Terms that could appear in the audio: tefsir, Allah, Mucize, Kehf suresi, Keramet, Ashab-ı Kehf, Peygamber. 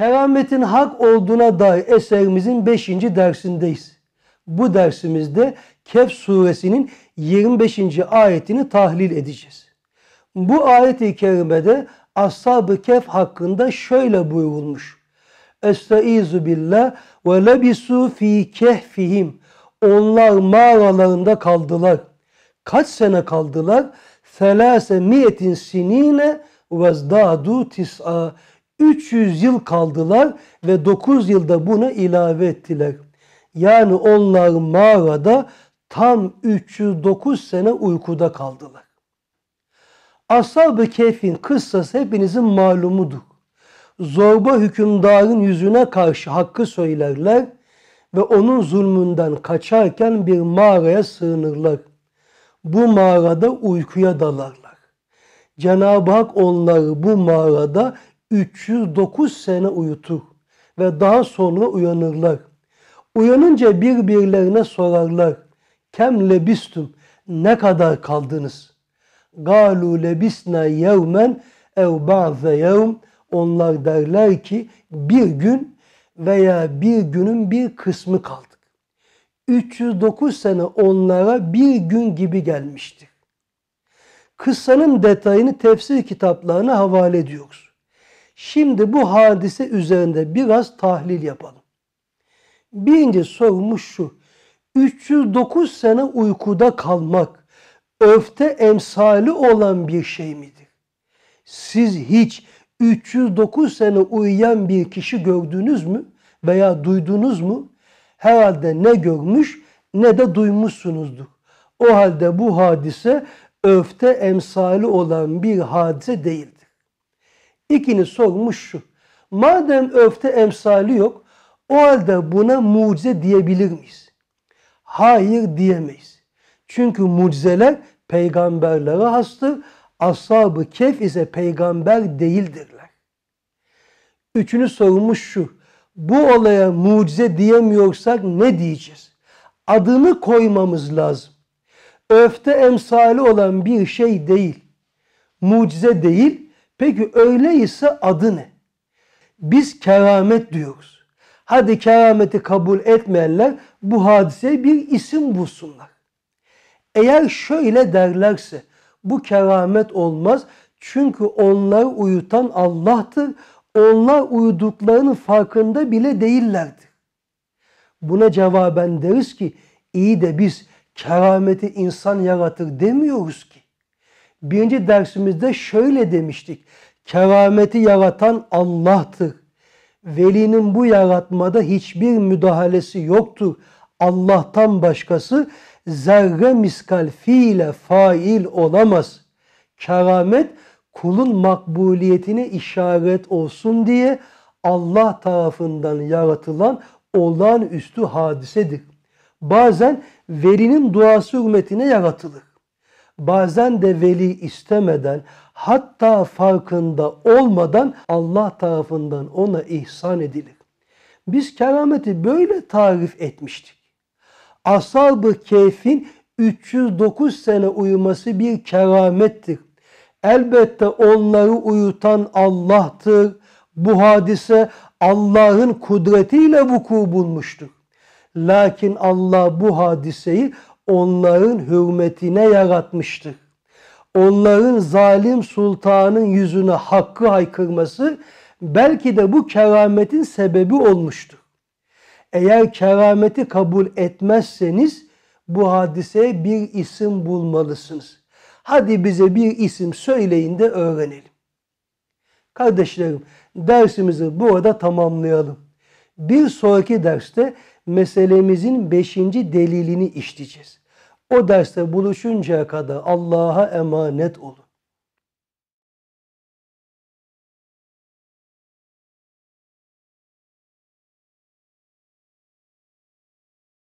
Kerametin hak olduğuna dair eserimizin 5. dersindeyiz. Bu dersimizde Kehf suresinin 25. ayetini tahlil edeceğiz. Bu ayet-i kerimede Ashab-ı Kehf hakkında şöyle buyurulmuş. Estaizu billah ve lebisu fi kehfihim. Onlar mağaralarında kaldılar. Kaç sene kaldılar? Selase miyetin sinine vezdadu tis'a. 300 yıl kaldılar ve 9 yılda buna ilave ettiler. Yani onlar mağarada tam 309 sene uykuda kaldılar. Ashab-ı Kehf'in kıssası hepinizin malumudur. Zorba hükümdarın yüzüne karşı hakkı söylerler ve onun zulmünden kaçarken bir mağaraya sığınırlar. Bu mağarada uykuya dalarlar. Cenab-ı Hak onları bu mağarada 309 sene uyutur ve daha sonra uyanırlar. Uyanınca birbirlerine sorarlar. Kem lebistum? Ne kadar kaldınız? Galu lebisna yevmen ev ba'ze yevm. Onlar derler ki bir gün veya bir günün bir kısmı kaldık. 309 sene onlara bir gün gibi gelmiştir. Kıssanın detayını tefsir kitaplarına havale ediyoruz. Şimdi bu hadise üzerinde biraz tahlil yapalım. Birinci sorumuz şu. 309 sene uykuda kalmak örfte emsali olan bir şey midir? Siz hiç 309 sene uyuyan bir kişi gördünüz mü veya duydunuz mu? Herhalde ne görmüş ne de duymuşsunuzdur. O halde bu hadise örfte emsali olan bir hadise değildir. İkinci sorumuz şu. Madem örfte emsali yok, o halde buna mucize diyebilir miyiz? Hayır diyemeyiz. Çünkü mucizeler peygamberlere hastır. Ashab-ı Kehf ise peygamber değildirler. Üçüncü sorumuz şu. Bu olaya mucize diyemiyorsak ne diyeceğiz? Adını koymamız lazım. Örfte emsali olan bir şey değil. Mucize değil. Peki öyleyse adı ne? Biz keramet diyoruz. Hadi kerameti kabul etmeyenler bu hadiseye bir isim bulsunlar. Eğer şöyle derlerse bu keramet olmaz. Çünkü onları uyutan Allah'tır. Onlar uyuduklarının farkında bile değillerdi. Buna cevaben deriz ki iyi de biz kerameti insan yaratır demiyoruz ki. Birinci dersimizde şöyle demiştik. Kerameti yaratan Allah'tır. Velinin bu yaratmada hiçbir müdahalesi yoktur. Allah'tan başkası zerre miskal fiile fail olamaz. Keramet kulun makbuliyetine işaret olsun diye Allah tarafından yaratılan olağanüstü hadisedir. Bazen velinin duası hürmetine yaratılır. Bazen de veli istemeden, hatta farkında olmadan Allah tarafından ona ihsan edilir. Biz kerameti böyle tarif etmiştik. Ashab-ı Kehf'in 309 sene uyuması bir keramettir. Elbette onları uyutan Allah'tır. Bu hadise Allah'ın kudretiyle vuku bulmuştur. Lakin Allah bu hadiseyi onların hürmetine yaratmıştır. Onların zalim sultanın yüzüne hakkı haykırması belki de bu kerametin sebebi olmuştur. Eğer kerameti kabul etmezseniz bu hadiseye bir isim bulmalısınız. Hadi bize bir isim söyleyin de öğrenelim. Kardeşlerim, dersimizi burada tamamlayalım. Bir sonraki derste meselemizin 5. delilini işleyeceğiz. O derste buluşuncaya kadar Allah'a emanet olun.